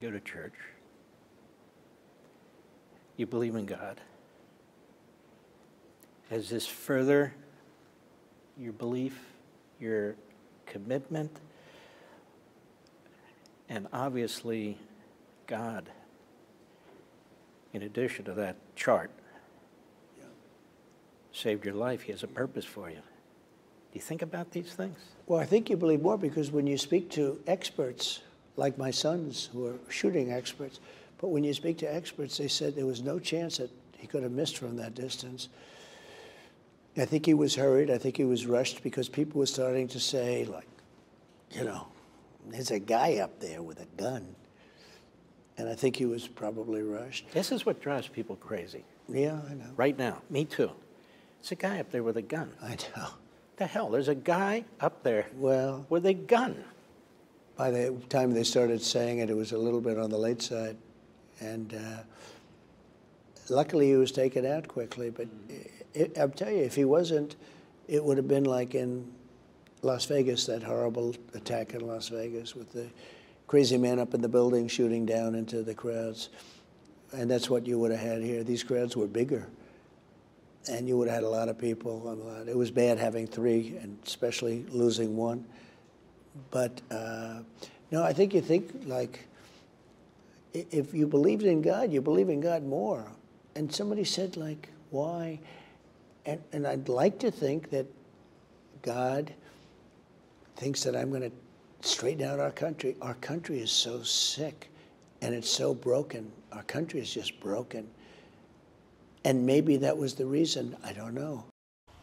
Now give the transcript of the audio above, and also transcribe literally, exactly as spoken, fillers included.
Go to church. You believe in God. Has this further your belief, your commitment? And obviously, God, in addition to that chart, yeah, saved your life. He has a purpose for you. Do you think about these things? Well, I think you believe more because when you speak to experts, like my sons who are shooting experts, but when you speak to experts, they said there was no chance that he could have missed from that distance. I think he was hurried. I think he was rushed because people were starting to say, like, you know, there's a guy up there with a gun. And I think he was probably rushed. This is what drives people crazy. Yeah, I know. Right now. Me too. It's a guy up there with a gun. I know. The hell, there's a guy up there well, with a gun. By the time they started saying it, it was a little bit on the late side. And uh, luckily he was taken out quickly. But it, it, I'll tell you, if he wasn't, it would have been like in Las Vegas, that horrible attack in Las Vegas with the crazy man up in the building shooting down into the crowds. And that's what you would have had here. These crowds were bigger. And you would have had a lot of people. A lot. It was bad having three, and especially losing one. But uh, no, I think you think, like, if you believed in God, you believe in God more. And somebody said, like, why? And, and I'd like to think that God thinks that I'm going to straighten out our country. Our country is so sick, and it's so broken. Our country is just broken. And maybe that was the reason. I don't know.